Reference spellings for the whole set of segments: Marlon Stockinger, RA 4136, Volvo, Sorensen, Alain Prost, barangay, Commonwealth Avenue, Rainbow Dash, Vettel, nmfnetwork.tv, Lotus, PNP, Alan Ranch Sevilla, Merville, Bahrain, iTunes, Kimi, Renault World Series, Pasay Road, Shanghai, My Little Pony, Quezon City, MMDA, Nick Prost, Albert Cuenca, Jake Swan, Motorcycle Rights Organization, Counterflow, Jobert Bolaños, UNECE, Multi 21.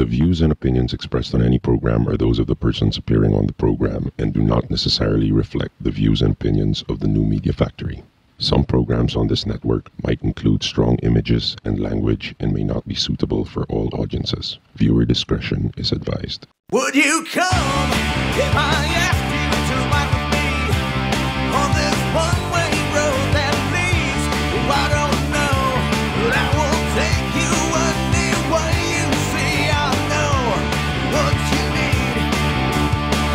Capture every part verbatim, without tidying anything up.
The views and opinions expressed on any program are those of the persons appearing on the program and do not necessarily reflect the views and opinions of the New Media Factory. Some programs on this network might include strong images and language and may not be suitable for all audiences. Viewer discretion is advised. Would you come if I asked you to ride with me on this one-way road that leads? Well, I don't know, but I will take you anywhere you see. I know what you need,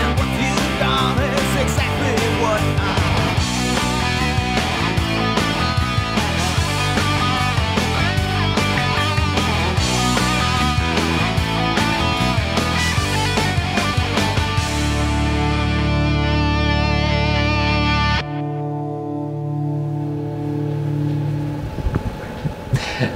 and what you've done is exactly what I.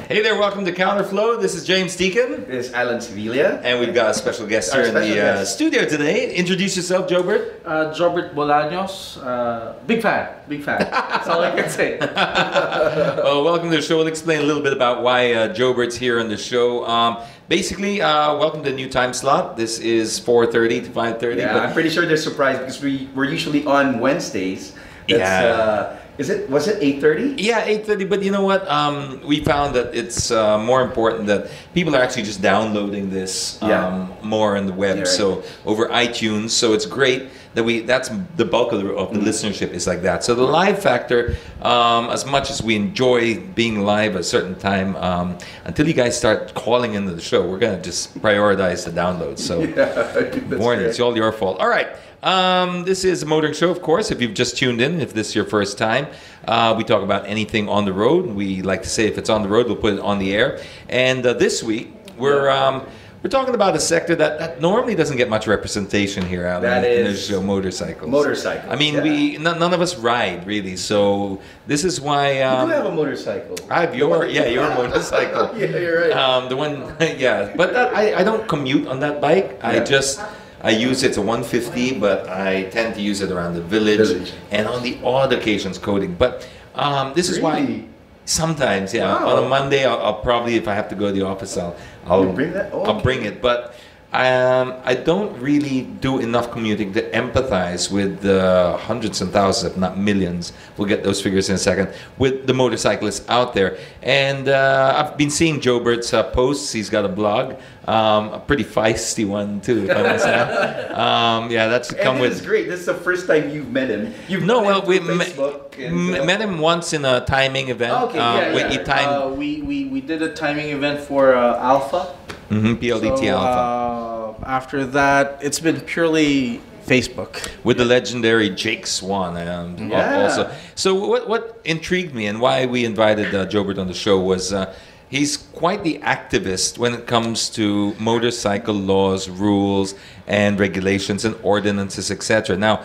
Hey there, welcome to Counterflow. This is James Deakin. This is Alan Sevilla. And we've got a special guest here in the uh, studio today. Introduce yourself, Jobert. Uh, Jobert Bolaños. Uh, big fan, big fan. That's all I can say. Well, welcome to the show. We'll explain a little bit about why uh, Jobert's here on the show. Um, Basically, uh, welcome to the new time slot. This is four thirty to five thirty. Yeah, but I'm pretty sure they're surprised because we, we're usually on Wednesdays. That's, yeah. Uh, is it, was it eight thirty? Yeah, eight thirty, but you know what? Um, we found that it's uh, more important that people are actually just downloading this um, yeah. more on the web, yeah, right. So over iTunes, so it's great. That we, that's the bulk of the, of the mm. listenership is like that. So the live factor, um, as much as we enjoy being live at a certain time, um, until you guys start calling into the show, we're going to just prioritize the downloads. So yeah, warning, it's all your fault. All right. Um, this is a motoring show, of course, if you've just tuned in, if this is your first time. Uh, we talk about anything on the road. We like to say if it's on the road, we'll put it on the air. And uh, this week, we're... Um, We're talking about a sector that, that normally doesn't get much representation here out in the show, motorcycles. Motorcycles. I mean, yeah. we none, none of us ride really, so this is why. Um, you do have a motorcycle. I have your yeah, your motorcycle. Yeah, you're right. Um, the one yeah, but that, I I don't commute on that bike. Yeah. I just I use it to one fifty, but I tend to use it around the village, village. and on the odd occasions coding. But um, this really? is why. Sometimes, yeah. Wow. On a Monday, I'll, I'll probably, if I have to go to the office, I'll I'll bring, that? Oh, I'll okay. bring it. But um, I don't really do enough commuting to empathize with the uh, hundreds and thousands, if not millions. We'll get those figures in a second. With the motorcyclists out there, and uh, I've been seeing Jobert's uh, posts. He's got a blog, um, a pretty feisty one too. If I must add. Um, yeah, that's come and with. It's great. This is the first time you've met him. You've no, met well, we met. M met him once in a timing event. Oh, okay, yeah, uh, yeah. We, time uh, we, we, we did a timing event for uh, Alpha. Mm-hmm, P L D T so, Alpha. Uh, after that, it's been purely Facebook. With yeah. the legendary Jake Swan. Um, yeah. also. So what, what intrigued me and why we invited uh, Jobert on the show was uh, he's quite the activist when it comes to motorcycle laws, rules, and regulations and ordinances, et cetera. Now,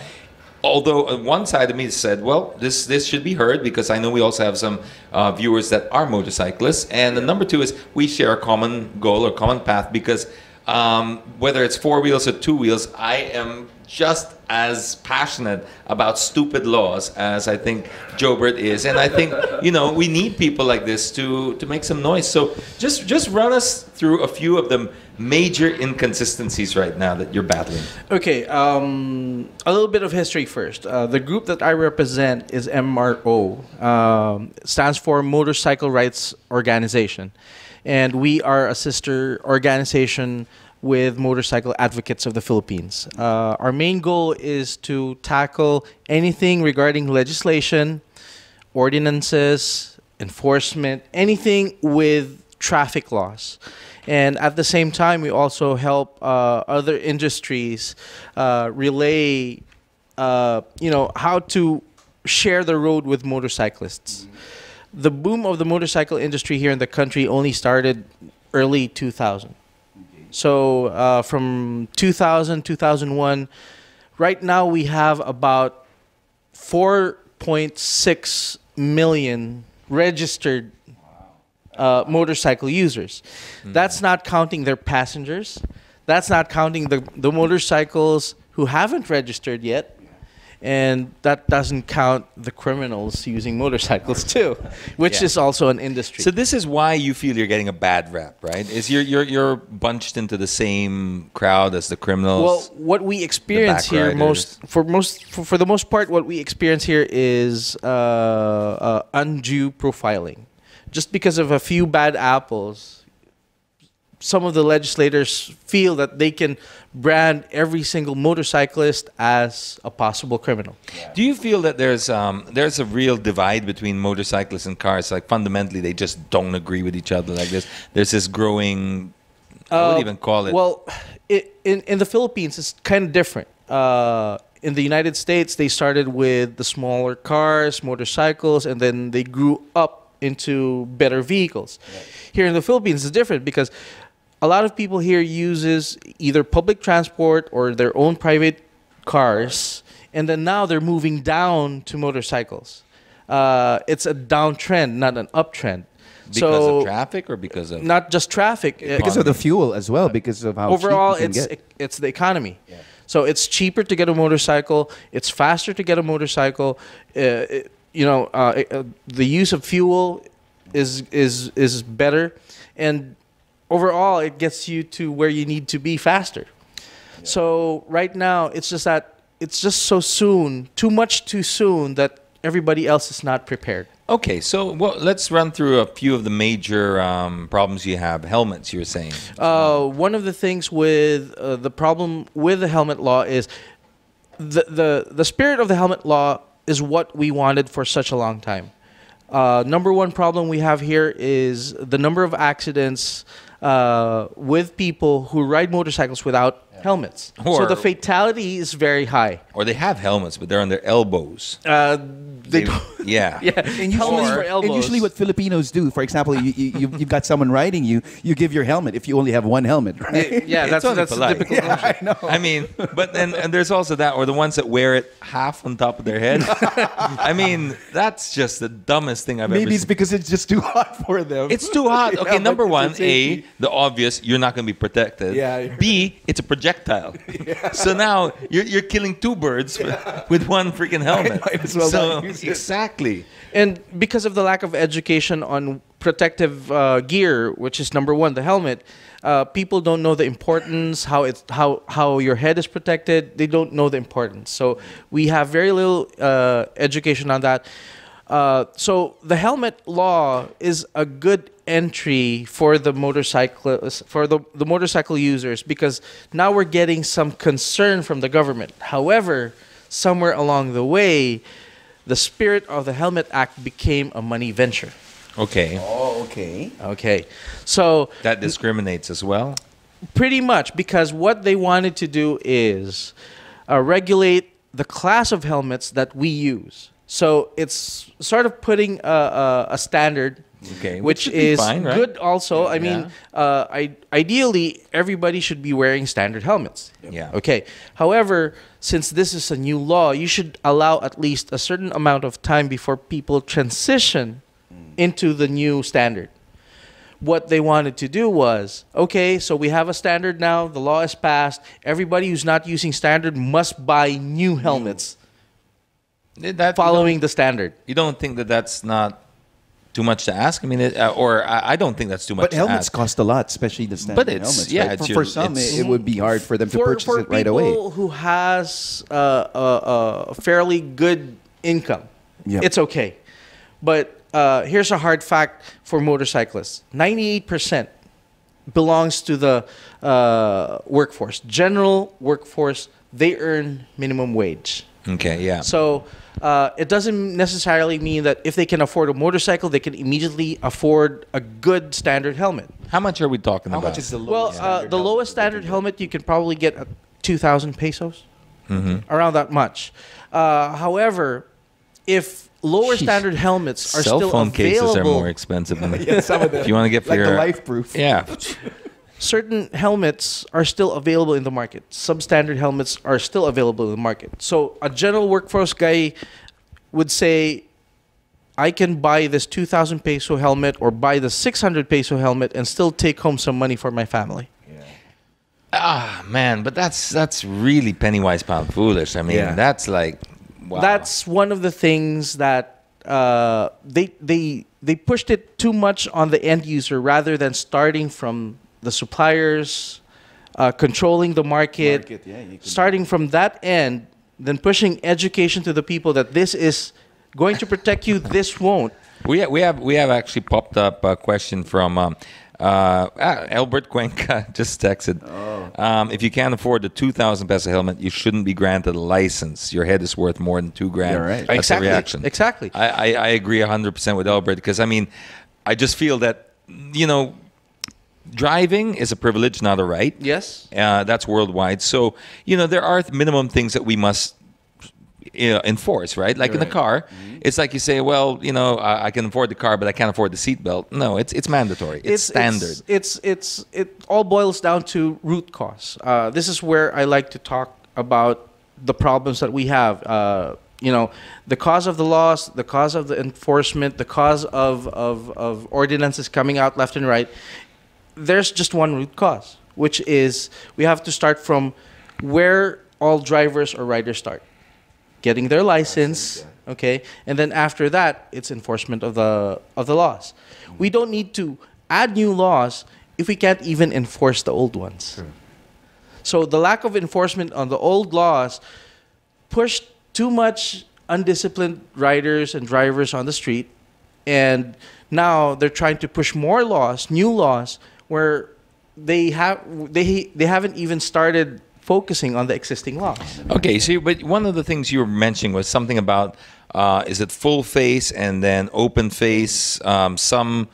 although one side of me said, well, this, this should be heard because I know we also have some uh, viewers that are motorcyclists. And the number two is we share a common goal or common path because um, whether it's four wheels or two wheels, I am just as passionate about stupid laws as I think Jobert is. And I think, you know, we need people like this to, to make some noise. So just, just run us through a few of them. Major inconsistencies right now that you're battling? Okay, um, a little bit of history first. Uh, the group that I represent is M R O. Um, it stands for Motorcycle Rights Organization. And we are a sister organization with Motorcycle Advocates of the Philippines. Uh, our main goal is to tackle anything regarding legislation, ordinances, enforcement, anything with traffic laws. And at the same time, we also help uh, other industries uh, relay, uh, you know, how to share the road with motorcyclists. Mm-hmm. The boom of the motorcycle industry here in the country only started early two thousand. Okay. So uh, from two thousand, two thousand one, right now we have about four point six million registered Uh, motorcycle users. Mm-hmm. That's not counting their passengers. That's not counting the, the motorcycles who haven't registered yet. And that doesn't count the criminals using motorcycles too, which yeah. is also an industry. So this is why you feel you're getting a bad rap, right? Is you're, you're, you're bunched into the same crowd as the criminals. Well, what we experience here most, for, most, for, for the most part, what we experience here is uh, uh, undue profiling. Just because of a few bad apples, some of the legislators feel that they can brand every single motorcyclist as a possible criminal. Yeah. Do you feel that there's um, there's a real divide between motorcyclists and cars? Like fundamentally, they just don't agree with each other. Like this, there's this growing. Uh, I wouldn't even call it. Well, it, in in the Philippines, it's kind of different. Uh, in the United States, they started with the smaller cars, motorcycles, and then they grew up into better vehicles. Right. Here in the Philippines, it's different because a lot of people here uses either public transport or their own private cars, and then now they're moving down to motorcycles. Uh, it's a downtrend, not an uptrend. Because so, of traffic or because of? Not just traffic. Economy. Because of the fuel as well, because of how overall, cheap you can it's, get. it's the economy. Yeah. So it's cheaper to get a motorcycle. It's faster to get a motorcycle. Uh, it, you know, uh, uh, the use of fuel is, is, is better. And overall, it gets you to where you need to be faster. Yeah. So right now, it's just that it's just so soon, too much too soon, that everybody else is not prepared. Okay, so well, let's run through a few of the major um, problems you have. Helmets, you were saying. Uh, one of the things with uh, the problem with the helmet law is the, the, the spirit of the helmet law is what we wanted for such a long time. Uh, number one problem we have here is the number of accidents Uh, with people who ride motorcycles without yeah. helmets. Or, so the fatality is very high. Or they have helmets, but they're on their elbows. Uh, they, they yeah. yeah. And, usually, or, elbows. and usually what Filipinos do, for example, you, you, you've got someone riding you, you give your helmet if you only have one helmet, right? Yeah, that's, that's a typical yeah, I know. I mean, but then and there's also that, or the ones that wear it half on top of their head. I mean, that's just the dumbest thing I've Maybe ever seen. Maybe it's because it's just too hot for them. It's too hot. Okay, yeah, number one, A, the obvious, you're not going to be protected. Yeah, B, it's a projectile. Yeah. So now you're, you're killing two birds yeah. with, with one freaking helmet. I might as well so, not use it. Exactly. And because of the lack of education on protective uh, gear, which is number one, the helmet, uh, people don't know the importance, how, it's, how, how your head is protected. They don't know the importance. So we have very little uh, education on that. Uh, so the helmet law is a good entry for the motorcyclists, for the, the motorcycle users, because now we're getting some concern from the government. However, somewhere along the way, the spirit of the Helmet Act became a money venture. Okay. Oh, okay. Okay. So that discriminates as well? Pretty much, because what they wanted to do is uh, regulate the class of helmets that we use. So it's sort of putting a, a, a standard, okay, which, which is fine, right? Good also. I mean, yeah. uh, I, ideally, everybody should be wearing standard helmets. Yeah. Okay. However, since this is a new law, you should allow at least a certain amount of time before people transition mm. into the new standard. What they wanted to do was, okay, so we have a standard now. The law is passed. Everybody who's not using standard must buy new helmets. Mm. That, following the standard. You don't think that that's not too much to ask? I mean, it, uh, or I, I don't think that's too much to ask. But helmets cost a lot, especially the standard but it's, helmets. Yeah, right? it's for, your, for some, it's, it would be hard for them for, to purchase it right away. For people who has uh, a, a fairly good income, yep. it's okay. But uh, here's a hard fact for motorcyclists. ninety-eight percent belongs to the uh, workforce, general workforce. They earn minimum wage. Okay, yeah. So uh, it doesn't necessarily mean that if they can afford a motorcycle, they can immediately afford a good standard helmet. How much are we talking How about? How much is the lowest? Well, uh, the lowest standard helmet you can probably get at two thousand pesos, mm-hmm. around that much. Uh, however, if lower Jeez. standard helmets are Cell still phone available, cases are more expensive than yeah, some of them. If you want to get for like your the life proof, yeah. Certain helmets are still available in the market. Substandard helmets are still available in the market. So a general workforce guy would say, I can buy this two thousand peso helmet or buy the six hundred peso helmet and still take home some money for my family. Yeah. Ah, man, but that's, that's really penny-wise pound foolish. I mean, yeah. that's like... Wow. That's one of the things that uh, they they they pushed it too much on the end user rather than starting from the suppliers, uh, controlling the market, market yeah, you can starting from that end, then pushing education to the people that this is going to protect you. This won't. We have, we have we have actually popped up a question from um, uh, Albert Cuenca. Just texted. Oh. Um, if you can't afford the two thousand peso helmet, you shouldn't be granted a license. Your head is worth more than two grand. You're right. That's exactly. The reaction. Exactly. I, I, I agree a hundred percent with Albert, because I mean, I just feel that, you know, driving is a privilege, not a right. Yes. Uh, that's worldwide. So, you know, there are minimum things that we must, you know, enforce, right? Like You're in the right. car, mm-hmm. it's like you say, well, you know, I, I can afford the car, but I can't afford the seatbelt. No, it's it's mandatory. It's, it's standard. It's, it's it's it all boils down to root cause. Uh, this is where I like to talk about the problems that we have. Uh, you know, the cause of the loss, the cause of the enforcement, the cause of of of ordinances coming out left and right. There's just one root cause, which is we have to start from where all drivers or riders start. Getting their license, okay, and then after that, it's enforcement of the of the laws. We don't need to add new laws if we can't even enforce the old ones. Sure. So the lack of enforcement on the old laws pushed too much undisciplined riders and drivers on the street, and now they're trying to push more laws, new laws, where they have they they haven't even started focusing on the existing laws. Okay, so you, but one of the things you were mentioning was something about uh, is it full face and then open face? Um, some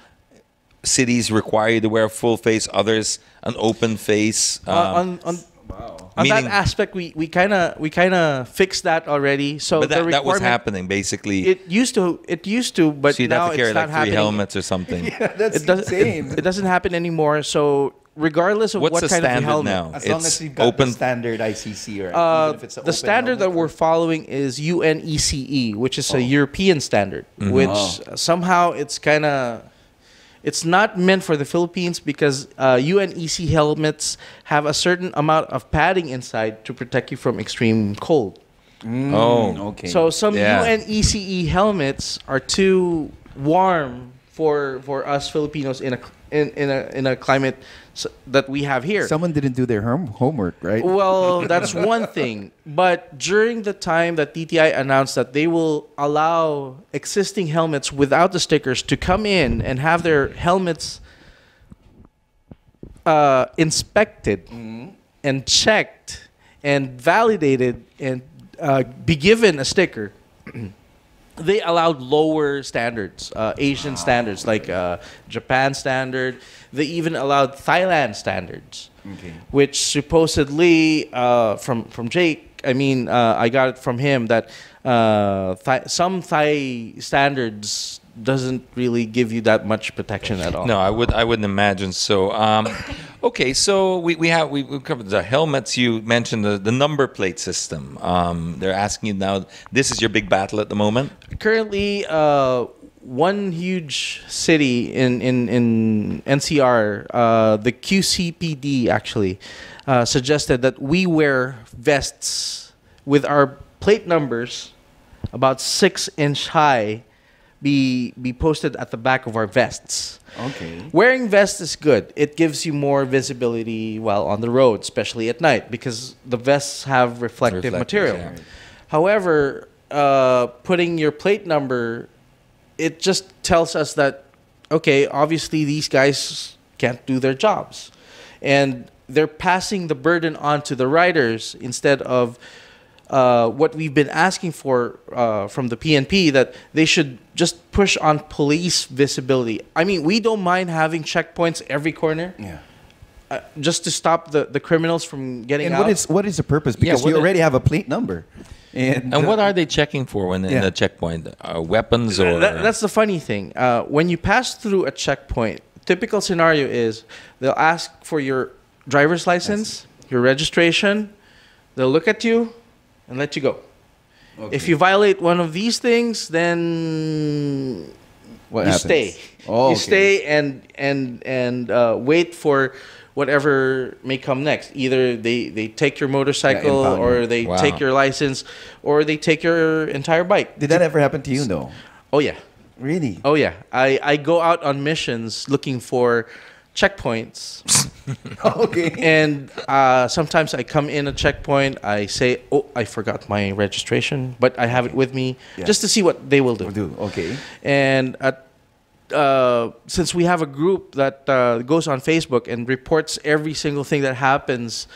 cities require you to wear full face, others an open face. Um, uh, on on, wow. on that aspect, we we kind of we kind of fixed that already. So but that, that was happening basically. It used to, it used to, but so you'd now have to carry it's like not three happening. Helmets or something. Yeah, that's it insane. Does, it, it doesn't happen anymore. So. Regardless of What's what the kind standard of helmet, now? As it's long as you've got open the standard I C C, right? Uh, even if it's the open standard helmet. That we're following is U N E C E, which is oh. a European standard, mm-hmm. which oh. somehow it's kind of it's not meant for the Philippines because uh, U N E C helmets have a certain amount of padding inside to protect you from extreme cold. Mm. Oh, okay. So some yeah. U N E C E helmets are too warm for for us Filipinos in a in in a in a climate. So that we have here. Someone didn't do their home homework, right? Well, that's one thing. But during the time that D T I announced that they will allow existing helmets without the stickers to come in and have their helmets uh, inspected mm-hmm. and checked and validated and uh, be given a sticker, they allowed lower standards, uh, Asian wow. standards, like uh, Japan standard. They even allowed Thailand standards, okay. which supposedly uh, from from Jake, I mean, uh, I got it from him that uh, Thai, some Thai standards doesn't really give you that much protection at all. No, I would I wouldn't imagine so. Um, okay, so we we have we we've covered the helmets. You mentioned the, the number plate system. Um, they're asking you now. This is your big battle at the moment. Currently. Uh, One huge city in, in, in N C R, uh, the Q C P D actually, uh, suggested that we wear vests with our plate numbers about six inch high be, be posted at the back of our vests. Okay. Wearing vests is good. It gives you more visibility while on the road, especially at night, because the vests have reflective, reflective material. Yeah. However, uh, putting your plate number... It just tells us that, okay, obviously these guys can't do their jobs. And they're passing the burden on to the riders instead of uh, what we've been asking for uh, from the P N P, that they should just push on police visibility. I mean, we don't mind having checkpoints every corner. Yeah. Uh, just to stop the, the criminals from getting and out. And what is, what is the purpose? Because yeah, you already have a plate number. And, and what are they checking for when yeah. in the checkpoint? Uh, weapons or... That, that's the funny thing. Uh, when you pass through a checkpoint, typical scenario is they'll ask for your driver's license, your registration. They'll look at you and let you go. Okay. If you violate one of these things, then what you happens? Stay. Oh, you okay. stay and and and uh, wait for whatever may come next. Either they they take your motorcycle, yeah, or they wow. take your license, or they take your entire bike. Did that ever happen to you though? Oh yeah. Really? Oh yeah. I I go out on missions looking for checkpoints. Okay. And uh, sometimes I come in a checkpoint. I say, "Oh, I forgot my registration, but I have it with me," yeah. just to see what they will do. Will do. Okay. And at, uh, since we have a group that uh, goes on Facebook and reports every single thing that happens,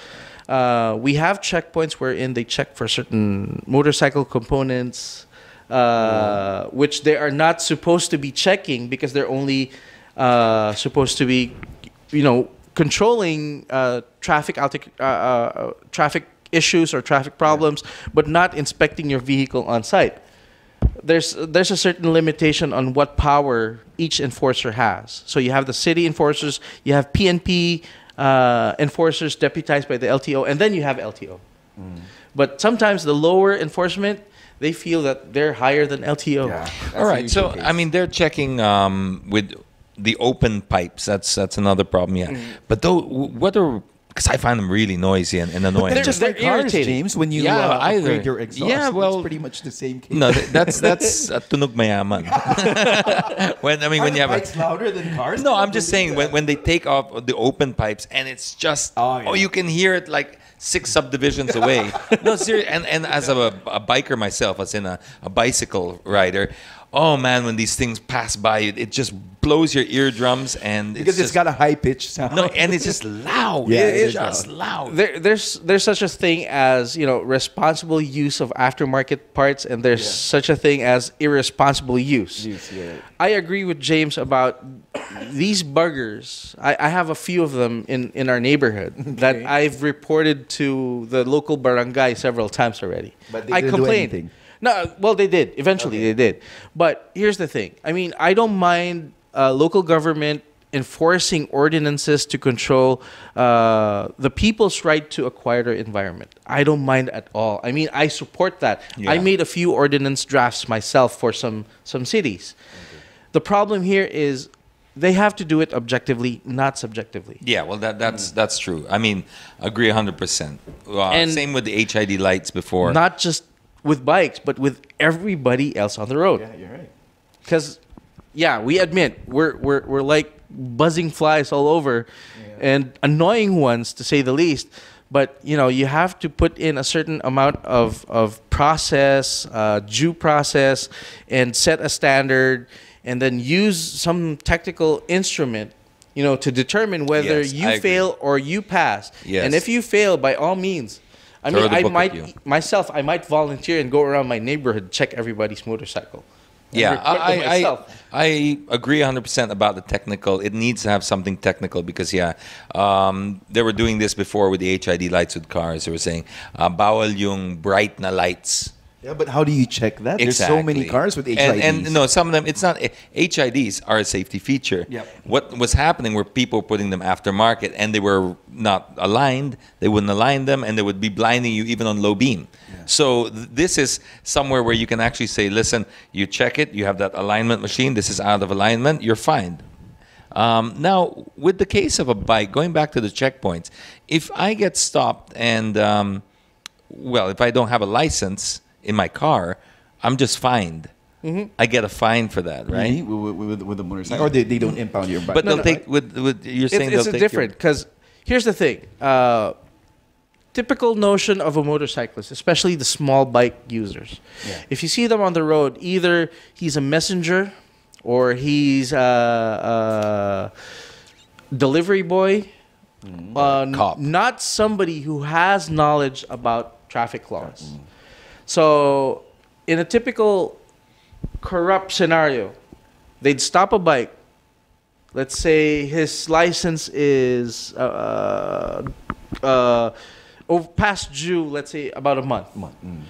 uh, we have checkpoints wherein they check for certain motorcycle components, uh, mm. which they are not supposed to be checking because they're only uh, supposed to be, you know, controlling uh, traffic out uh, uh, traffic issues or traffic problems, yeah. but not inspecting your vehicle on site. There's there's a certain limitation on what power each enforcer has. So you have the city enforcers, you have P N P uh, enforcers deputized by the L T O, and then you have L T O. Mm. But sometimes the lower enforcement, they feel that they're higher than L T O. Yeah, all right. So case. I mean, they're checking um, with. The open pipes, that's that's another problem, yeah. Mm. But though, whether, because I find them really noisy and, and annoying. They're just like cars, James, when you yeah, uh, upgrade your exhaust. Yeah, well, it's pretty much the same case. No, that's that's tunog mayaman. When I mean, are when you have bikes a, louder than cars. No, I'm just saying when when they take off the open pipes and it's just oh, yeah. oh you can hear it like six subdivisions away. No, seriously, and and as a, a biker myself, as in a, a bicycle rider. Oh man, when these things pass by, it, it just blows your eardrums, and because it's, it's just, got a high pitched sound. No, and it's just loud. Yeah, it, it is just loud. loud. There, there's there's such a thing as, you know, responsible use of aftermarket parts, and there's yeah. such a thing as irresponsible use. use yeah. I agree with James about these buggers. I, I have a few of them in in our neighborhood okay. that I've reported to the local barangay several times already. But they I didn't complained. Do anything. No, well, they did. Eventually, okay. they did. But here's the thing. I mean, I don't mind uh, local government enforcing ordinances to control uh, the people's right to a quieter environment. I don't mind at all. I mean, I support that. Yeah. I made a few ordinance drafts myself for some, some cities. Okay. The problem here is they have to do it objectively, not subjectively. Yeah, well, that, that's mm. that's true. I mean, agree one hundred percent. Wow. And same with the H I D lights before. Not just with bikes, but with everybody else on the road. Yeah, you're right. Because, yeah, we admit we're we're we're like buzzing flies all over, yeah. and annoying ones to say the least. But you know, you have to put in a certain amount of of process, uh, due process, and set a standard, and then use some technical instrument, you know, to determine whether yes, you I fail agree. Or you pass. Yes. And if you fail, by all means. I mean, I might, myself, I might volunteer and go around my neighborhood, check everybody's motorcycle. Yeah, I, I, I agree one hundred percent about the technical. It needs to have something technical because, yeah, um, they were doing this before with the H I D lights with cars. They were saying, uh, bawal yung bright na lights. Yeah, but how do you check that? Exactly. There's so many cars with H I Ds. And, and no, some of them, it's not, H I Ds are a safety feature. Yep. What was happening were people putting them aftermarket and they were not aligned, they wouldn't align them, and they would be blinding you even on low beam. Yeah. So th this is somewhere where you can actually say, listen, you check it, you have that alignment machine, this is out of alignment, you're fine. Um, now, with the case of a bike, going back to the checkpoints, if I get stopped and, um, well, if I don't have a license in my car, I'm just fined. Mm-hmm. I get a fine for that, right? Really? With, with, with the motorcycle, or they, they don't impound your bike. But no, they'll no, take. I, with, with you're saying it's, they'll it's take different because here's the thing: uh, typical notion of a motorcyclist, especially the small bike users. Yeah. If you see them on the road, either he's a messenger, or he's a, a delivery boy, mm-hmm. uh, cop. Not somebody who has knowledge about traffic laws. Mm-hmm. So, in a typical corrupt scenario, they'd stop a bike. Let's say his license is uh, uh, over past due, let's say, about a month. month. Mm.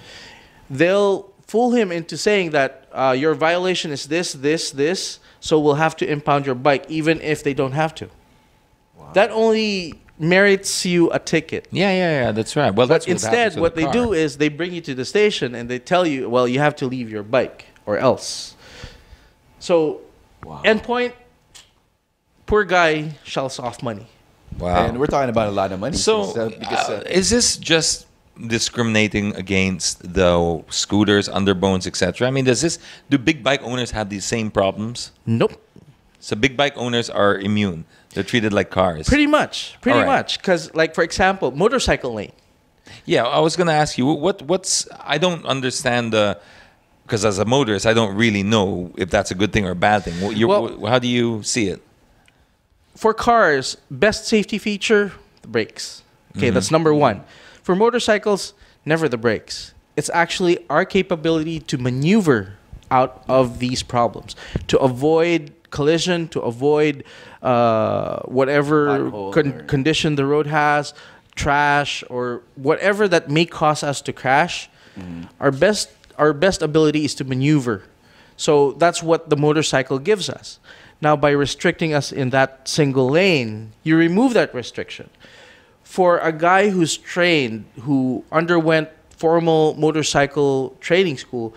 They'll fool him into saying that uh, your violation is this, this, this, so we'll have to impound your bike, even if they don't have to. Wow. That only merits you a ticket. Yeah, yeah, yeah, that's right. Well, but that's what instead, what the they car. do is they bring you to the station and they tell you, well, you have to leave your bike or else. So, wow. Endpoint, poor guy shells off money. Wow. And we're talking about a lot of money. So since, uh, because, uh, uh, is this just discriminating against the scooters, underbones, et cetera? I mean, does this do big bike owners have these same problems? Nope. So big bike owners are immune. They're treated like cars. Pretty much. Pretty right. much. Because, like, for example, motorcycle lane. Yeah, I was going to ask you, what what's... I don't understand the... Because as a motorist, I don't really know if that's a good thing or a bad thing. You're, well, how do you see it? For cars, best safety feature, the brakes. Okay, mm-hmm. that's number one. For motorcycles, never the brakes. It's actually our capability to maneuver out of these problems, to avoid collision, to avoid uh, whatever con condition the road has, trash, or whatever that may cause us to crash. Mm-hmm. Our best... Our best ability is to maneuver. So that's what the motorcycle gives us. Now, by restricting us in that single lane, you remove that restriction. For a guy who's trained, who underwent formal motorcycle training school,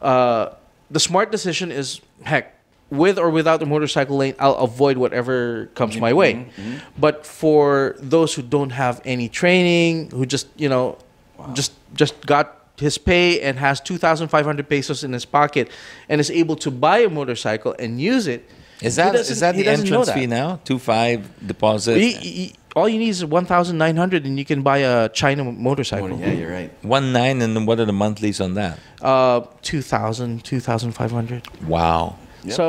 uh, the smart decision is, heck, with or without the motorcycle lane, I'll avoid whatever comes mm-hmm. my way. Mm-hmm. But for those who don't have any training, who just, you know, wow. just, just got... his pay and has two thousand five hundred pesos in his pocket and is able to buy a motorcycle and use it. Is that, is that the entrance that. fee now? two thousand five hundred deposit? He, he, all you need is one thousand nine hundred and you can buy a China motorcycle. Oh, yeah, you're right. one nine and then what are the monthlies on that? Uh, two thousand, two thousand five hundred. Wow. Yep. So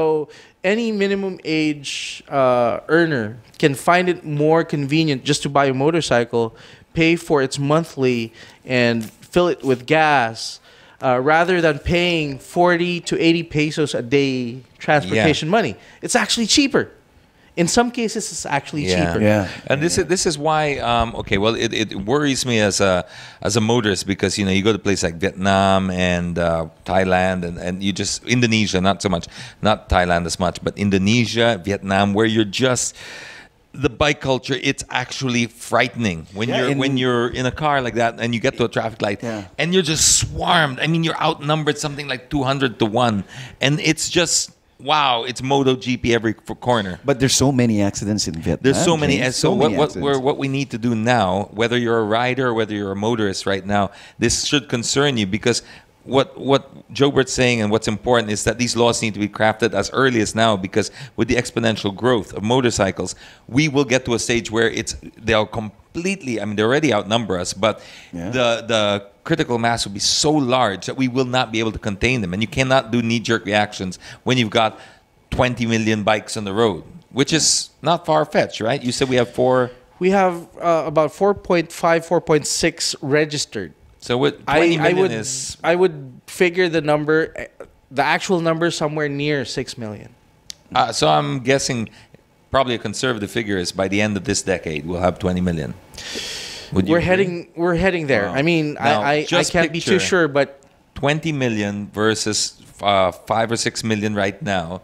any minimum age uh, earner can find it more convenient just to buy a motorcycle, pay for its monthly, and fill it with gas, uh, rather than paying forty to eighty pesos a day transportation yeah. money. It's actually cheaper. In some cases, it's actually yeah. cheaper. Yeah. And yeah. this is this is why. Um, okay, well, it, it worries me as a as a motorist because you know you go to places like Vietnam and uh, Thailand and and you just Indonesia not so much, not Thailand as much, but Indonesia, Vietnam, where you're just. The bike culture, it's actually frightening when yeah, you're in, when you're in a car like that and you get to a traffic light yeah. and you're just swarmed. I mean, you're outnumbered something like two hundred to one, and it's just wow, it's MotoGP every corner. But there's so many accidents in Vietnam. There's so many. So, so what, many what, we're, what we need to do now, whether you're a rider, whether you're a motorist right now, this should concern you because what what Jobert's saying and what's important is that these laws need to be crafted as early as now because with the exponential growth of motorcycles, we will get to a stage where it's they'll completely, I mean, they already outnumber us, but yeah. the, the critical mass will be so large that we will not be able to contain them. And you cannot do knee-jerk reactions when you've got twenty million bikes on the road, which is not far-fetched, right? You said we have four... We have uh, about four point five, four point six registered. So what I, I would is I would figure the number, the actual number somewhere near six million. Uh, so I'm guessing, probably a conservative figure is by the end of this decade we'll have twenty million. Would you we're agree? heading we're heading there. Wow. I mean now, I I, just I can't be too sure, but twenty million versus uh, five or six million right now.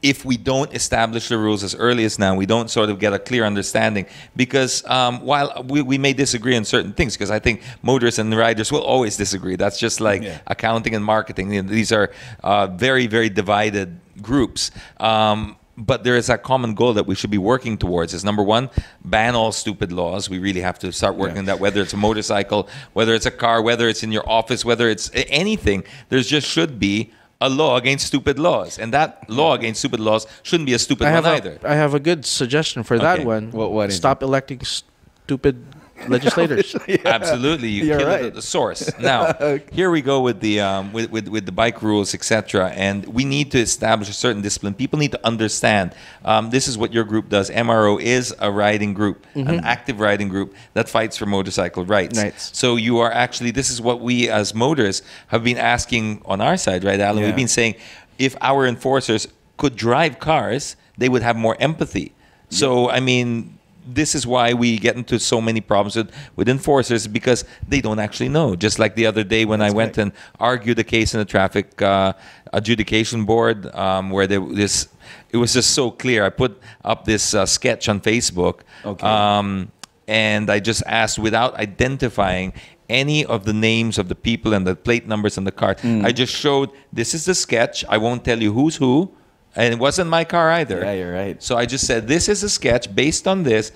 If we don't establish the rules as early as now, we don't sort of get a clear understanding. Because um, while we, we may disagree on certain things, because I think motorists and riders will always disagree. That's just like yeah. accounting and marketing. You know, these are uh, very, very divided groups. Um, but there is a common goal that we should be working towards. Is number one, ban all stupid laws. We really have to start working yeah. on that, whether it's a motorcycle, whether it's a car, whether it's in your office, whether it's anything. There just should be a law against stupid laws, and that law against stupid laws shouldn't be a stupid I one a, either. I have a good suggestion for that okay. one. What, what Stop it? electing stupid legislators. yeah. Absolutely, you You're killed right. the source. Now, okay. here we go with the um, with, with with the bike rules, et cetera. And we need to establish a certain discipline. People need to understand. Um, this is what your group does. M R O is a riding group, mm-hmm. an active riding group that fights for motorcycle rights. Nights. So you are actually this is what we as motorists have been asking on our side, right, Alan? Yeah. We've been saying if our enforcers could drive cars, they would have more empathy. Yeah. So I mean. This is why we get into so many problems with, with enforcers because they don't actually know. Just like the other day when That's I went right. and argued a case in the traffic uh, adjudication board um, where they, this it was just so clear. I put up this uh, sketch on Facebook okay. um, and I just asked without identifying any of the names of the people and the plate numbers on the card. Mm. I just showed this is the sketch. I won't tell you who's who. And it wasn't my car either. Yeah, you're right. So I just said, this is a sketch based on this.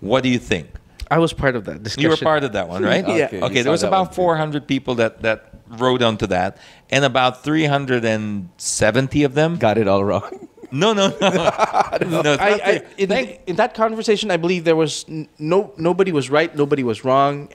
What do you think? I was part of that discussion. You were part of that one, right? Yeah. Okay, okay, there was about four hundred people that, that wrote onto that, and about three hundred seventy of them got it all wrong. No, no, no. no, no I, I, in, Thank, in that conversation, I believe there was no nobody was right, nobody was wrong.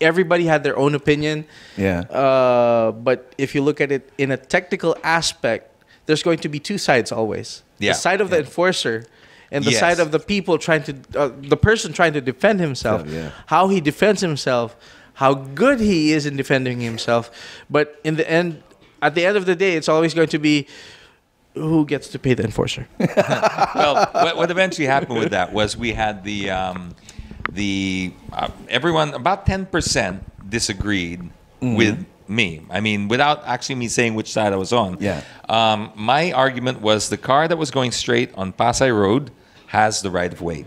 Everybody had their own opinion. Yeah. Uh, but if you look at it in a technical aspect, there's going to be two sides always. Yeah. The side of yeah. the enforcer and the yes. side of the people trying to, uh, the person trying to defend himself, yeah, yeah. how he defends himself, how good he is in defending himself. But in the end, at the end of the day, it's always going to be who gets to pay the enforcer. Well, what eventually happened with that was we had the, um, the uh, everyone, about ten percent disagreed mm-hmm. with me. I mean, without actually me saying which side I was on. Yeah. Um, my argument was the car that was going straight on Pasay Road has the right of way.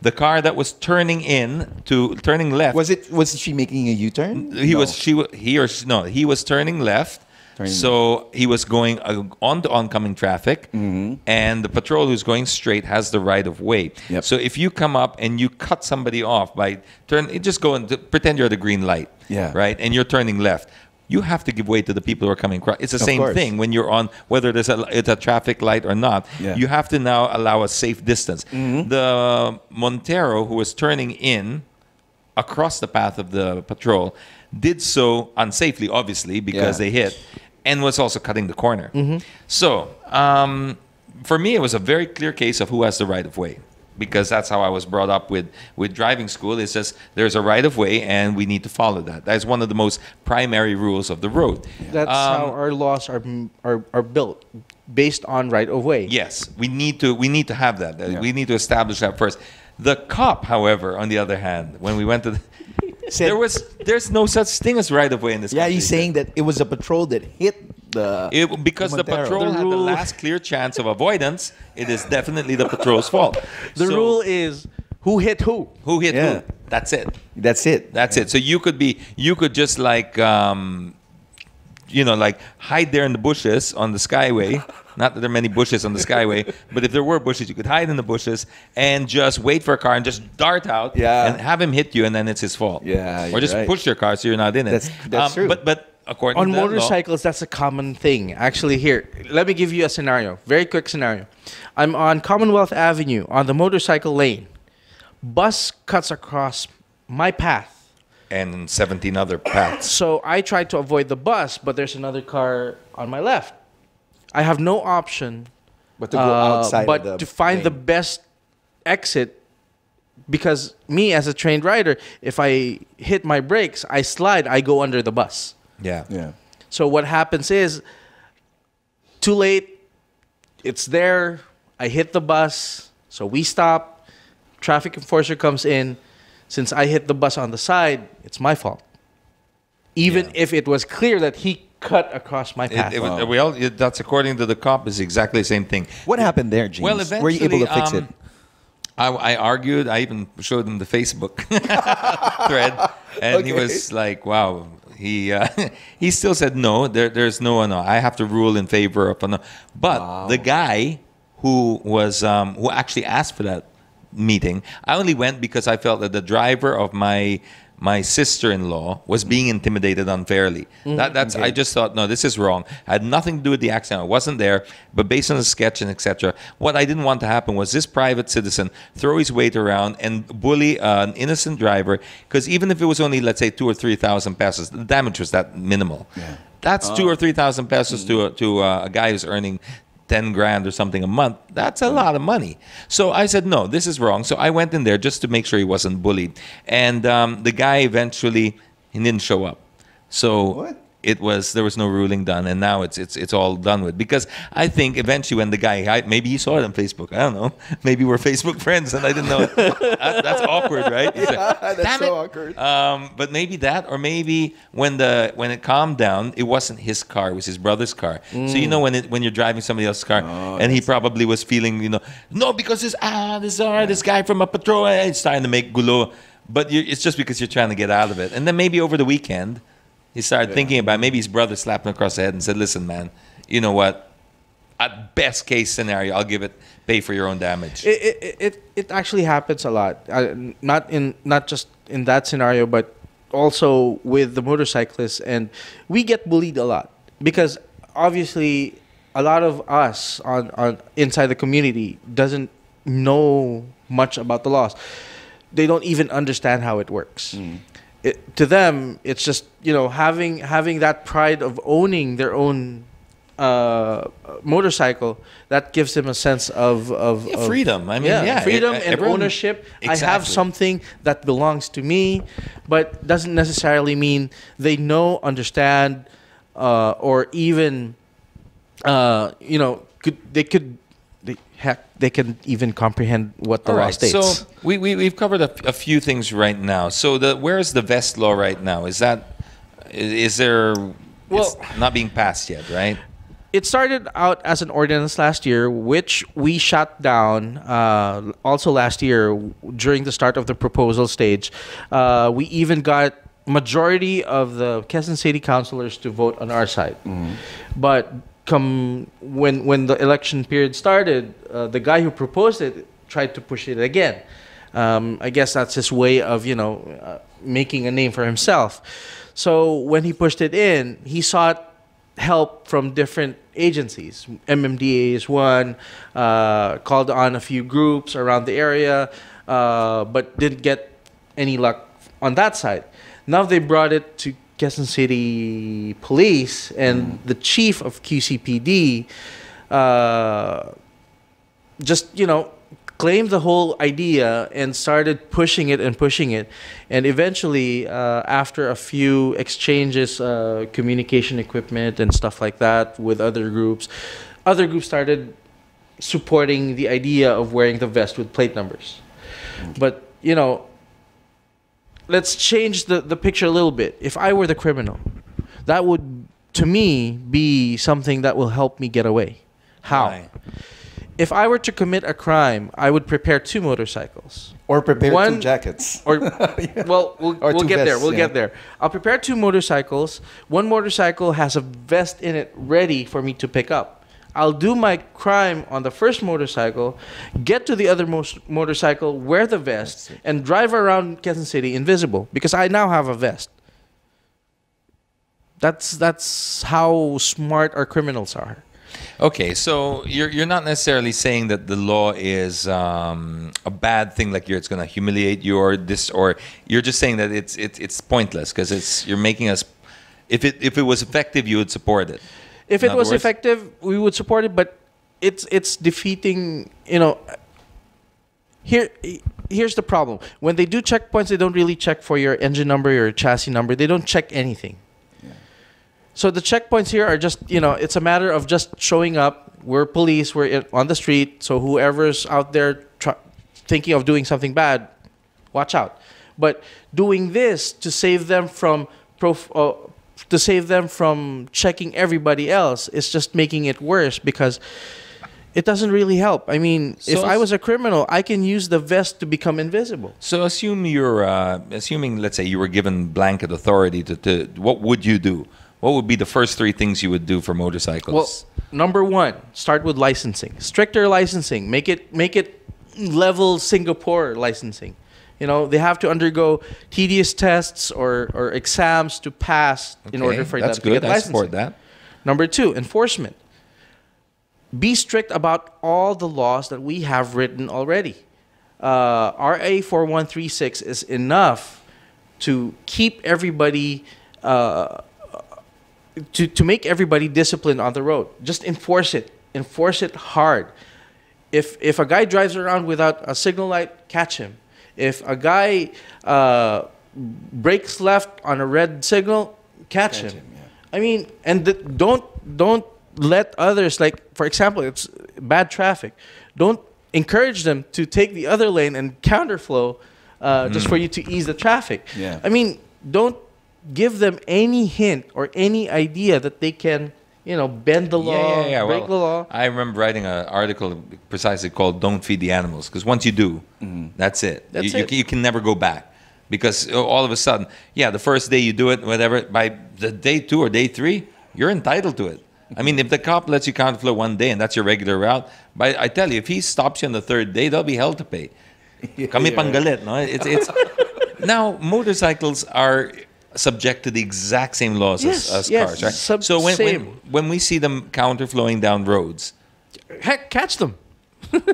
The car that was turning in to turning left. Was it? Was she making a U-turn? He no. was. She. He or she, no. He was turning left. Turning so left. He was going on to oncoming traffic, mm-hmm. and the patrol who's going straight has the right of way. Yep. So if you come up and you cut somebody off by turn, just go and pretend you're at a green light. Yeah. Right. And you're turning left. You have to give way to the people who are coming across. It's the of same course. thing when you're on, whether there's a, it's a traffic light or not. Yeah. You have to now allow a safe distance. Mm-hmm. The Montero, who was turning in across the path of the patrol, did so unsafely, obviously, because yeah. they hit, and was also cutting the corner. Mm-hmm. So um, for me, it was a very clear case of who has the right of way, because that's how I was brought up with, with driving school. It's just there's a right-of-way, and we need to follow that. That's one of the most primary rules of the road. That's um, how our laws are, are, are built, based on right-of-way. Yes, we need to, we need to have that. Yeah. We need to establish that first. The cop, however, on the other hand, when we went to the... Said, there was, there's no such thing as right-of-way in this yeah, country. Yeah, he's saying that it was a patrol that hit... The it, because the, the patrol had the last clear chance of avoidance, it is definitely the patrol's fault. The so, rule is who hit who. Who hit yeah. who. That's it. That's it. That's yeah. it. So you could be, you could just like, um, you know, like hide there in the bushes on the Skyway. Not that there are many bushes on the Skyway, but if there were bushes, you could hide in the bushes and just wait for a car and just dart out yeah. and have him hit you, and then it's his fault. Yeah, or just right. push your car so you're not in it. That's, that's um, true. But, but According on to motorcycles, law. That's a common thing. Actually, here, let me give you a scenario. Very quick scenario. I'm on Commonwealth Avenue on the motorcycle lane. Bus cuts across my path. And seventeen other paths. So I try to avoid the bus, but there's another car on my left. I have no option but to go uh, outside but the to find lane. the best exit. Because me, as a trained rider, if I hit my brakes, I slide, I go under the bus. Yeah. Yeah. So what happens is, too late, it's there, I hit the bus, so we stop, traffic enforcer comes in, since I hit the bus on the side, it's my fault. Even yeah. if it was clear that he cut across my path. It, it, wow. we all, it, that's according to the cop, is exactly the same thing. What it, happened there, James? Well, eventually, were you able to fix um, it? I, I argued, I even showed him the Facebook thread, and okay. he was like, wow. He uh, he still said no. There there's no no. I have to rule in favor of no. But wow. the guy who was um, who actually asked for that meeting, I only went because I felt that the driver of my my sister-in-law was being intimidated unfairly. Mm, that that's okay. I just thought no, this is wrong. I had nothing to do with the accident. I wasn't there. But based on the sketch and et cetera, what I didn't want to happen was this private citizen throw his weight around and bully uh, an innocent driver. Because even if it was only let's say two or three thousand pesos, the damage was that minimal. Yeah. That's oh. two or three thousand pesos mm. to a, to uh, a guy who's earning ten grand or something a month. That's a lot of money. So I said, no, this is wrong. So I went in there just to make sure he wasn't bullied. And um, the guy eventually, he didn't show up. So what? It was, there was no ruling done. And now it's, it's, it's all done with. Because I think eventually when the guy, maybe he saw it on Facebook. I don't know. Maybe we're Facebook friends and I didn't know. that, that's awkward, right? Yeah, like, that's so it. awkward. Um, but maybe that, or maybe when the when it calmed down, it wasn't his car. It was his brother's car. Mm. So you know when it, when you're driving somebody else's car, oh, and he probably was feeling, you know, no, because this, ah, this, ah, yeah. this guy from a patrol, it's trying to make gulo. But you're, it's just because you're trying to get out of it. And then maybe over the weekend, he started yeah. thinking about it. Maybe his brother slapped him across the head and said, listen, man, you know what? at best case scenario, I'll give it pay for your own damage. It it it, it actually happens a lot. Uh, not in not just in that scenario, but also with the motorcyclists, and we get bullied a lot because obviously a lot of us on, on inside the community doesn't know much about the laws. They don't even understand how it works. Mm. It, to them, it's just, you know, having having that pride of owning their own uh, motorcycle, that gives them a sense of, of, yeah, of freedom. I mean, yeah, yeah freedom it, and everyone, ownership. Exactly. I have something that belongs to me, but doesn't necessarily mean they know, understand, uh, or even, uh, you know, could they could. They, heck, they can even comprehend what the law states. So we, we, we've covered a, a few things right now. So the where is the vest law right now? Is that is, is there well, it's not being passed yet, right? It started out as an ordinance last year, which we shot down uh, also last year during the start of the proposal stage. Uh, we even got majority of the Quezon City councilors to vote on our side. Mm-hmm. But Come when when the election period started, uh, the guy who proposed it tried to push it again. Um, I guess that's his way of you know uh, making a name for himself. So when he pushed it in, he sought help from different agencies. M M D A is one. Uh, called on a few groups around the area, uh, but didn't get any luck on that side. Now they brought it to Quezon City Police, and the chief of Q C P D uh, just, you know, claimed the whole idea and started pushing it and pushing it. And eventually, uh, after a few exchanges, uh, communication equipment and stuff like that with other groups, other groups started supporting the idea of wearing the vest with plate numbers. But, you know, let's change the, the picture a little bit. If I were the criminal, that would, to me, be something that will help me get away. How? Right. If I were to commit a crime, I would prepare two motorcycles. Or prepare One, two jackets. Or, yeah. Well, we'll, or we'll get vests, there. We'll yeah. get there. I'll prepare two motorcycles. One motorcycle has a vest in it ready for me to pick up. I'll do my crime on the first motorcycle, get to the other most motorcycle, wear the vest, and drive around Quezon City invisible because I now have a vest. That's that's how smart our criminals are. Okay, so you're you're not necessarily saying that the law is um, a bad thing, like you're, it's going to humiliate you or this, or you're just saying that it's it's it's pointless because it's you're making us. If it if it was effective, you would support it. If it was effective, we would support it, but it's it's defeating, you know, here here's the problem. When they do checkpoints, they don't really check for your engine number, your chassis number. They don't check anything. Yeah. So the checkpoints here are just, you know, it's a matter of just showing up. We're police, we're on the street, so whoever's out there try, thinking of doing something bad, watch out. But doing this to save them from prof uh, to save them from checking everybody else is just making it worse because it doesn't really help. I mean, so if I was a criminal, I can use the vest to become invisible. So assume you're, uh, assuming, let's say you were given blanket authority to, to, what would you do? What would be the first three things you would do for motorcycles? Well, number one, start with licensing. Stricter licensing. Make it, make it level Singapore licensing. You know, they have to undergo tedious tests or, or exams to pass okay, in order for them to get licensing. I support that. Number two, enforcement. Be strict about all the laws that we have written already. Uh, R A forty-one thirty-six is enough to keep everybody, uh, to, to make everybody disciplined on the road. Just enforce it. Enforce it hard. If, if a guy drives around without a signal light, catch him. If a guy uh, brakes left on a red signal, catch, catch him. him yeah. I mean, and the, don't don't let others, like, for example, it's bad traffic. Don't encourage them to take the other lane and counterflow uh, mm. just for you to ease the traffic. Yeah. I mean, don't give them any hint or any idea that they can, you know, bend the law, yeah, yeah, yeah. break well, the law. I remember writing an article precisely called Don't Feed the Animals, because once you do, mm. that's it. That's you, it. You, you can never go back, because all of a sudden, yeah, the first day you do it, whatever, by the day two or day three, you're entitled to it. I mean, if the cop lets you counterflow one day and that's your regular route, but I tell you, if he stops you on the third day, there'll be hell to pay. Kami panggalit, no? It's it's now motorcycles are subject to the exact same laws yes, as, as yes, cars, right? Sub so when, when when we see them counterflowing down roads, heck, catch them.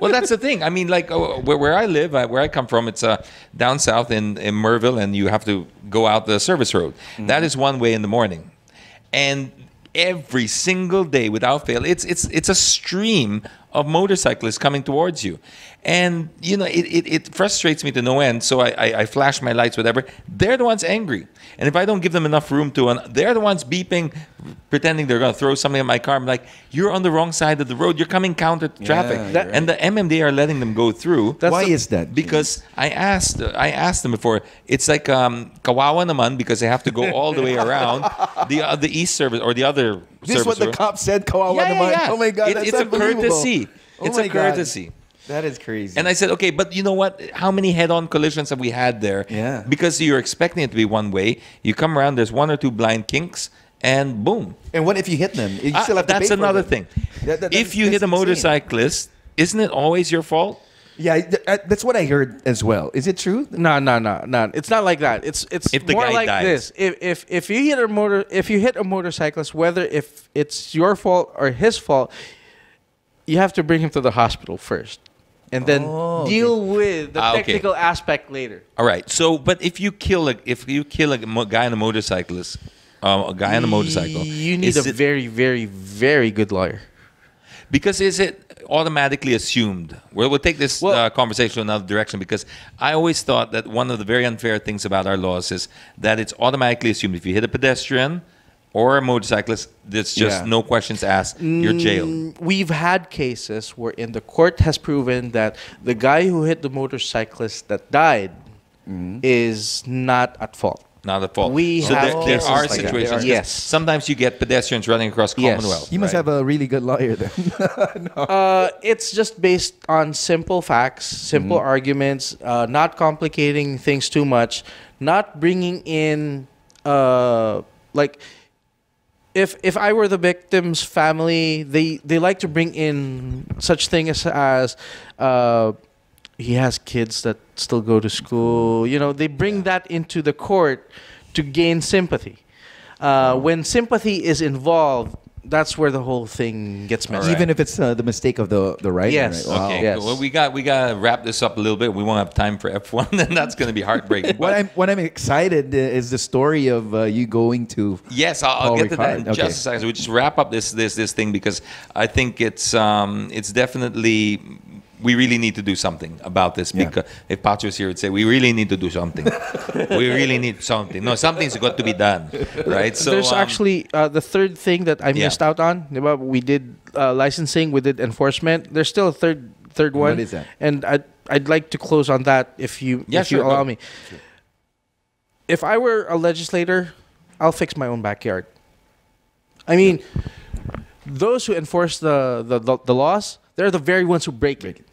Well, that's the thing. I mean, like oh, where, where I live, I, where I come from, it's uh, down south in, in Merville, and you have to go out the service road. Mm-hmm. That is one way in the morning, and every single day, without fail, it's it's it's a stream of motorcyclists coming towards you, and you know it it, it frustrates me to no end. So I, I I flash my lights, whatever. They're the ones angry, and if I don't give them enough room to, un they're the ones beeping, pretending they're gonna throw something at my car. I'm like, you're on the wrong side of the road. You're coming counter to traffic, yeah, that, right. and the M M D A are letting them go through. That's Why the, is that? Because I asked I asked them before. It's like um, kawawa naman because they have to go all the way around the uh, the east service or the other. This is what the cop said, kawawa yeah, naman. Yeah, yeah. Oh my God, it, that's it's a courtesy. Oh it's a courtesy. God. That is crazy. And I said, okay, but you know what? How many head-on collisions have we had there? Yeah. Because you're expecting it to be one way. You come around, there's one or two blind kinks, and boom. And what if you hit them? You still have uh, to that's pay another for them. thing. That, that, that, if you hit a motorcyclist, isn't it always your fault? Yeah, that's what I heard as well. Is it true? No, no, no, no. It's not like that. It's it's if the more guy like dies. this. If if if you hit a motor, if you hit a motorcyclist, whether if it's your fault or his fault, you have to bring him to the hospital first, and then oh, deal okay. with the ah, technical okay. aspect later. All right. So, but if you kill a if you kill a guy on a motorcyclist, um, a guy on a motorcycle, you need a very, very, very good lawyer. Because is it automatically assumed? Well, we'll take this well, uh, conversation in another direction because I always thought that one of the very unfair things about our laws is that it's automatically assumed if you hit a pedestrian or a motorcyclist, there's just yeah. no questions asked, you're jailed. We've had cases wherein the court has proven that the guy who hit the motorcyclist that died mm-hmm. is not at fault. Not at fault. We so have there, there are like situations. There are, yes. Sometimes you get pedestrians running across yes. Commonwealth. You must right? have a really good lawyer then. no. uh, it's just based on simple facts, simple mm-hmm. arguments, uh, not complicating things too much, not bringing in, uh, like, if if I were the victim's family, they they like to bring in such things as. Uh, He has kids that still go to school. You know, they bring yeah. that into the court to gain sympathy. Uh, when sympathy is involved, that's where the whole thing gets messed up. Even if it's uh, the mistake of the the writer. Yes. Right? Wow. Okay. Yes. Well, we got we got to wrap this up a little bit. We won't have time for F one, and that's going to be heartbreaking. what I'm what I'm excited is the story of uh, you going to. Yes, I'll, I'll get Ricard. to that in okay. just a second. So we just wrap up this this this thing because I think it's um it's definitely. We really need to do something about this because yeah. if Pacho is here, he'd say we really need to do something. we really need something. No, something's got to be done, right? So there's um, actually uh, the third thing that I yeah. missed out on. We did uh, licensing, we did enforcement. There's still a third third one. What is that? And I'd I'd like to close on that if you yeah, if sure, you allow no. me. Sure. If I were a legislator, I'll fix my own backyard. I mean, those who enforce the the, the, the laws, they're the very ones who break, break it.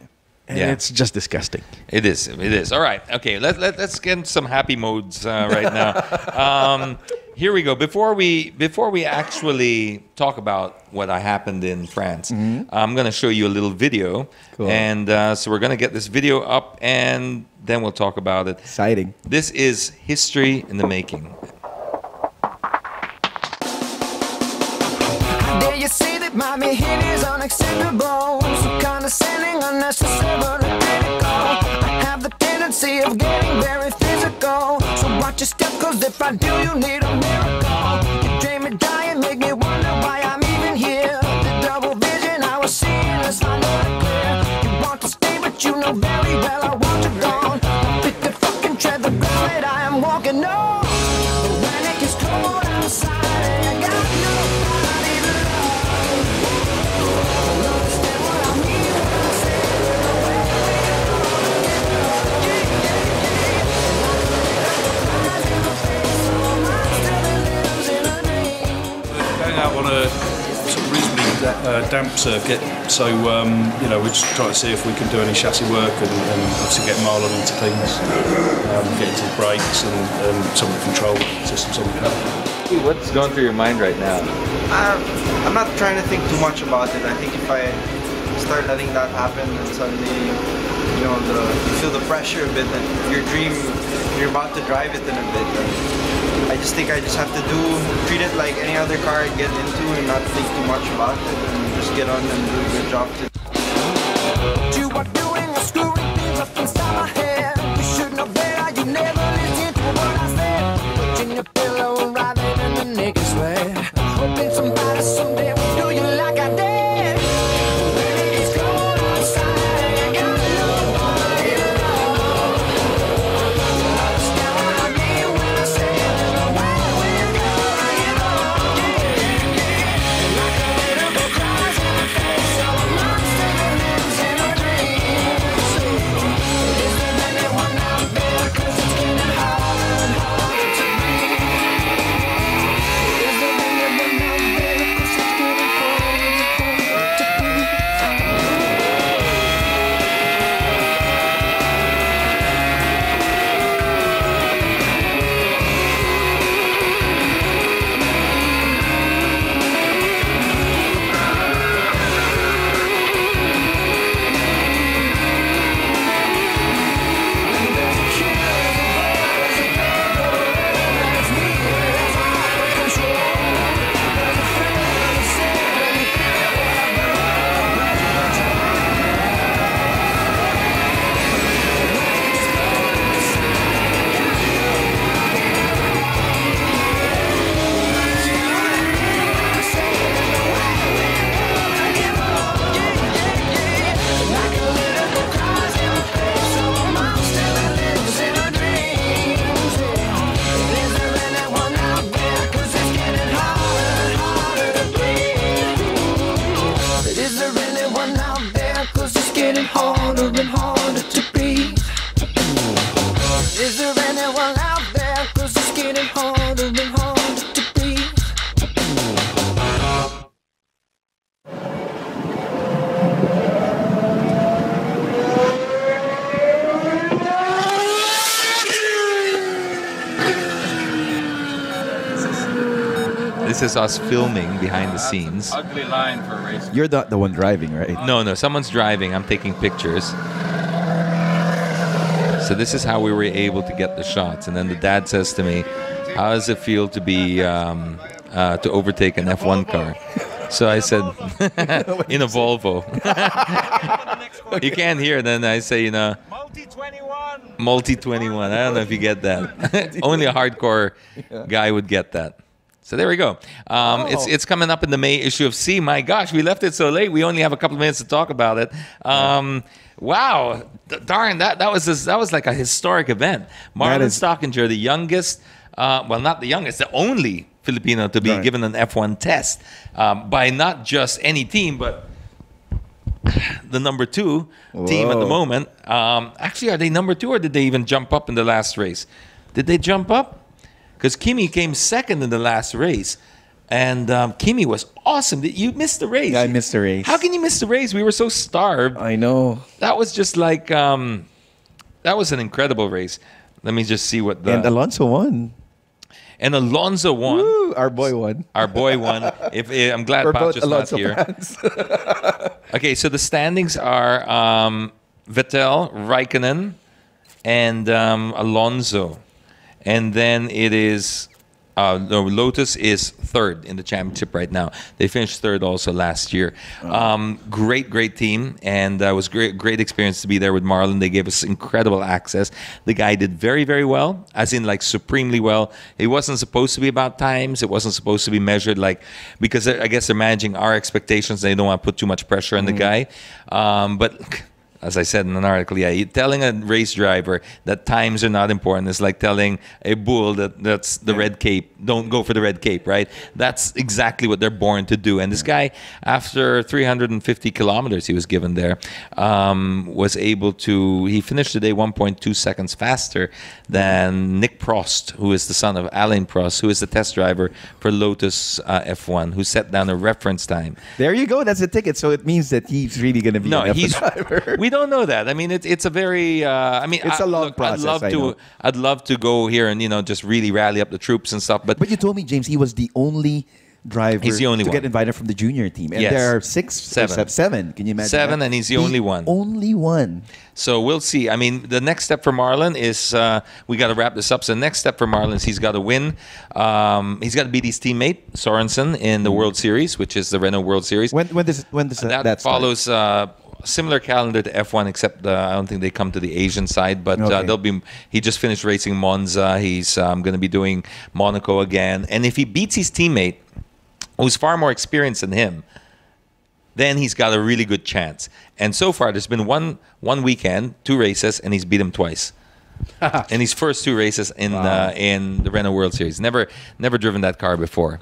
And yeah. it's just disgusting. It is. It is. All right. Okay. Let, let, let's get some happy modes uh, right now. um, here we go. Before we before we actually talk about what happened in France, mm-hmm. I'm going to show you a little video. Cool. And uh, so we're going to get this video up, and then we'll talk about it. Exciting. This is history in the making. There you see that mommy hit is unacceptable. So condescending, unnecessary, unethical. I have the tendency of getting very physical. So watch your step, cause if I do, you need a miracle. You dream me dying, make me wonder why I'm even here. The double vision I was seeing is not clear. You want to stay, but you know very well I want you gone. Pick the fucking tread, the ground that I am walking on. But when it gets cold outside, I got no. Out on a sort of reasonably uh, damp circuit, so um, you know, we're just trying to see if we can do any chassis work and, and obviously get Marlon into things, um, get into the brakes and, and some of the control systems on the car. What's going through your mind right now? Uh, I'm not trying to think too much about it. I think if I start letting that happen, then suddenly, you know, the, you feel the pressure a bit, and your dream, you're about to drive it in a bit. And I just think I just have to do, treat it like any other car I get into and not think too much about it, and just get on and do a good job. To you are doing a screwing things up inside my head. You should know better, you never listen to what I said. Putting your pillow and riding in the niggas way. Hoping somebody someday will do you like I did. When it's cold outside, I got no one in love. Understand what I mean when I say where we're going on. Like a little girl cries in the face of a monster that lives in her dreams. Is there anyone out there? 'Cause it's getting harder and harder to me. Is there anyone out there? 'Cause it's getting harder and harder to me. This is us filming behind the scenes. Ugly line for a race. You're not the one driving, right? No, no. Someone's driving. I'm taking pictures. So this is how we were able to get the shots. And then the dad says to me, "How does it feel to be um, uh, to overtake an F one car?" So I said, "In a Volvo." You can't hear. Then I say, "You know, Multi twenty-one." Multi twenty-one. I don't know if you get that. Only a hardcore guy would get that. So there we go. Um, oh. It's it's coming up in the May issue of C. My gosh, we left it so late. We only have a couple of minutes to talk about it. Um, wow, D darn that that was this, that was like a historic event. Marlon Stockinger, the youngest, uh, well, not the youngest, the only Filipino to be darn. given an F one test um, by not just any team, but the number two Whoa. team at the moment. Um, actually, are they number two, or did they even jump up in the last race? Did they jump up? Because Kimi came second in the last race. And um, Kimi was awesome. You missed the race. Yeah, I missed the race. How can you miss the race? We were so starved. I know. That was just like, um, that was an incredible race. Let me just see what the... And Alonso won. And Alonso won. Woo, our boy won. Our boy won. If, if I'm glad Pacho's not here. Okay, so the standings are um, Vettel, Raikkonen, and um, Alonso. And then it is, uh, no, Lotus is third in the championship right now. They finished third also last year. Um, great, great team. And uh, it was great, great experience to be there with Marlon. They gave us incredible access. The guy did very, very well, as in like supremely well. It wasn't supposed to be about times. It wasn't supposed to be measured like, because I guess they're managing our expectations. They don't want to put too much pressure on mm-hmm. the guy. Um, but... As I said in an article, yeah, telling a race driver that times are not important is like telling a bull that that's the yeah. red cape. Don't go for the red cape, right? That's exactly what they're born to do. And this guy, after three hundred fifty kilometers he was given there, um, was able to, he finished the day one point two seconds faster than Nick Prost, who is the son of Alain Prost, who is the test driver for Lotus uh, F one, who set down a reference time. There you go. That's a ticket. So it means that he's really going to be no, a he's, driver. We we don't know that. I mean, it's it's a very. Uh, I mean, it's I, a long look, process. I'd love I to. Know. I'd love to go here and you know just really rally up the troops and stuff. But but you told me, James, he was the only driver he's the only to one. get invited from the junior team, and yes. there are six, seven, seven. Can you imagine? Seven, that? And he's the, the only one. Only one. So we'll see. I mean, the next step for Marlon is uh, we got to wrap this up. So the next step for Marlon is he's got to win. Um, he's got to beat his teammate Sorensen in the World Series, which is the Renault World Series. When when does when does uh, that, that follows? Uh, Similar calendar to F one, except uh, I don't think they come to the Asian side. But okay. uh, they'll be. He just finished racing Monza. He's um, going to be doing Monaco again. And if he beats his teammate, who's far more experienced than him, then he's got a really good chance. And so far, there's been one one weekend, two races, and he's beat him twice. In his first two races in wow. uh, in the Renault World Series, never never driven that car before.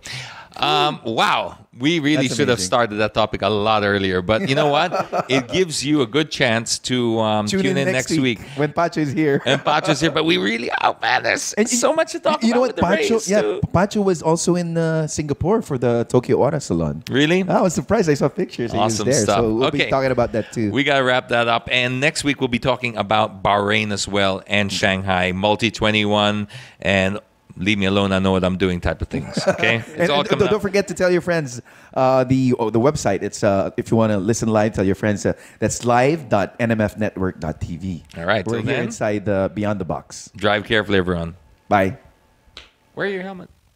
Um, wow, we really That's should amazing. have started that topic a lot earlier, but you know what? It gives you a good chance to um, tune, tune in, in next week, week. when Pacho is here. And Pacho is here, but we really oh man, there's and so you, much to talk you about. You know what? With Pacho, the race, yeah, too. Pacho was also in uh, Singapore for the Tokyo Auto Salon. Really? I was surprised. I saw pictures. Awesome he was there, stuff. So we'll okay. be talking about that too. We gotta wrap that up, and next week we'll be talking about Bahrain as well and Shanghai, Multi twenty-one, and. Leave me alone, I know what I'm doing type of things, okay? It's and all and don't up. forget to tell your friends uh, the oh, the website. It's uh, if you want to listen live, tell your friends. Uh, that's live dot N M F network dot T V. All right. We're here then. inside uh, Beyond the Box. Drive carefully, everyone. Bye. Wear your helmet.